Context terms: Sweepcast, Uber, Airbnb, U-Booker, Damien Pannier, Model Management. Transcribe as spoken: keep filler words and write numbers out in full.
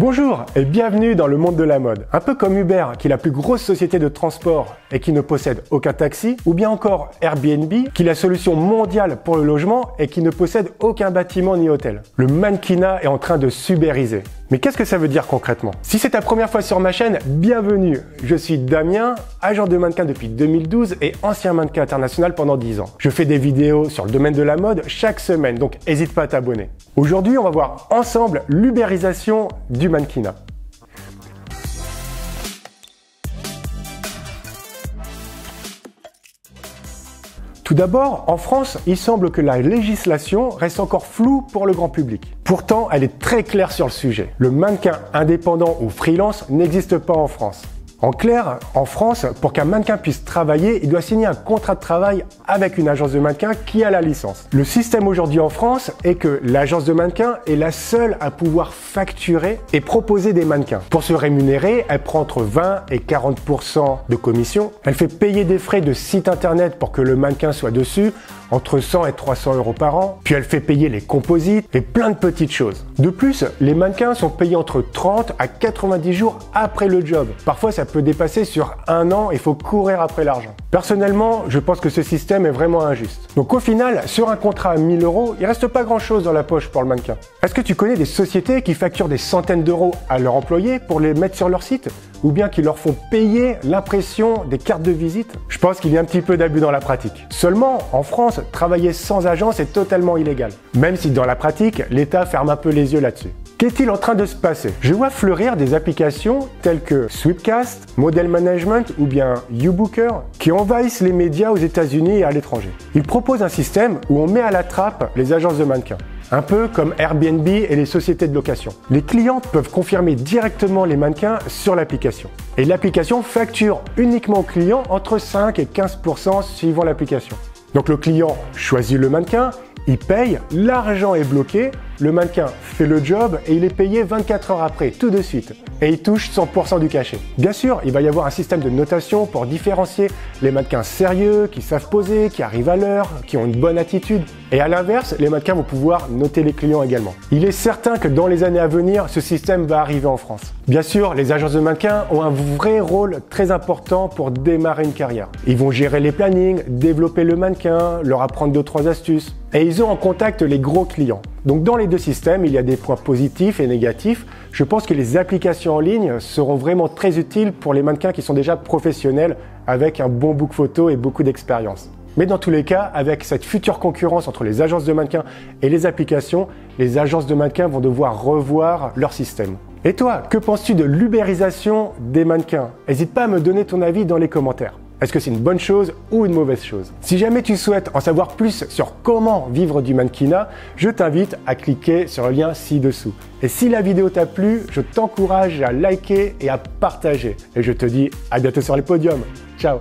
Bonjour et bienvenue dans le monde de la mode. Un peu comme Uber, qui est la plus grosse société de transport et qui ne possède aucun taxi, ou bien encore Airbnb, qui est la solution mondiale pour le logement et qui ne possède aucun bâtiment ni hôtel. Le mannequinat est en train de s'ubériser. Mais qu'est-ce que ça veut dire concrètement? Si c'est ta première fois sur ma chaîne, bienvenue. Je suis Damien, agent de mannequin depuis deux mille douze et ancien mannequin international pendant dix ans. Je fais des vidéos sur le domaine de la mode chaque semaine, donc n'hésite pas à t'abonner. Aujourd'hui, on va voir ensemble l'ubérisation du mannequinat. Tout d'abord, en France, il semble que la législation reste encore floue pour le grand public. Pourtant, elle est très claire sur le sujet. Le mannequin indépendant ou freelance n'existe pas en France. En clair, en France, pour qu'un mannequin puisse travailler, il doit signer un contrat de travail avec une agence de mannequin qui a la licence. Le système aujourd'hui en France est que l'agence de mannequin est la seule à pouvoir facturer et proposer des mannequins. Pour se rémunérer, elle prend entre vingt et quarante pour cent de commission. Elle fait payer des frais de site internet pour que le mannequin soit dessus, entre cent et trois cents euros par an, puis elle fait payer les composites et plein de petites choses. De plus, les mannequins sont payés entre trente à quatre-vingt-dix jours après le job. Parfois, ça peut dépasser sur un an et il faut courir après l'argent. Personnellement, je pense que ce système est vraiment injuste. Donc au final, sur un contrat à mille euros, il reste pas grand-chose dans la poche pour le mannequin. Est-ce que tu connais des sociétés qui facturent des centaines d'euros à leurs employés pour les mettre sur leur site? Ou bien qui leur font payer l'impression des cartes de visite? Je pense qu'il y a un petit peu d'abus dans la pratique. Seulement, en France, travailler sans agence est totalement illégal. Même si dans la pratique, l'État ferme un peu les yeux là-dessus. Qu'est-il en train de se passer? Je vois fleurir des applications telles que Sweepcast, Model Management ou bien U-Booker qui envahissent les médias aux États-Unis et à l'étranger. Ils proposent un système où on met à la trappe les agences de mannequins. Un peu comme Airbnb et les sociétés de location. Les clients peuvent confirmer directement les mannequins sur l'application. Et l'application facture uniquement aux clients entre cinq et quinze pour cent suivant l'application. Donc le client choisit le mannequin, il paye, l'argent est bloqué, le mannequin fait le job et il est payé vingt-quatre heures après, tout de suite. Et il touche cent pour cent du cachet. Bien sûr, il va y avoir un système de notation pour différencier les mannequins sérieux, qui savent poser, qui arrivent à l'heure, qui ont une bonne attitude. Et à l'inverse, les mannequins vont pouvoir noter les clients également. Il est certain que dans les années à venir, ce système va arriver en France. Bien sûr, les agences de mannequins ont un vrai rôle très important pour démarrer une carrière. Ils vont gérer les plannings, développer le mannequin, leur apprendre deux trois astuces. Et ils ont en contact les gros clients. Donc dans les deux systèmes, il y a des points positifs et négatifs. Je pense que les applications en ligne seront vraiment très utiles pour les mannequins qui sont déjà professionnels avec un bon book photo et beaucoup d'expérience. Mais dans tous les cas, avec cette future concurrence entre les agences de mannequins et les applications, les agences de mannequins vont devoir revoir leur système. Et toi, que penses-tu de l'ubérisation des mannequins? N'hésite pas à me donner ton avis dans les commentaires. Est-ce que c'est une bonne chose ou une mauvaise chose? Si jamais tu souhaites en savoir plus sur comment vivre du mannequinat, je t'invite à cliquer sur le lien ci-dessous. Et si la vidéo t'a plu, je t'encourage à liker et à partager. Et je te dis à bientôt sur les podiums. Ciao!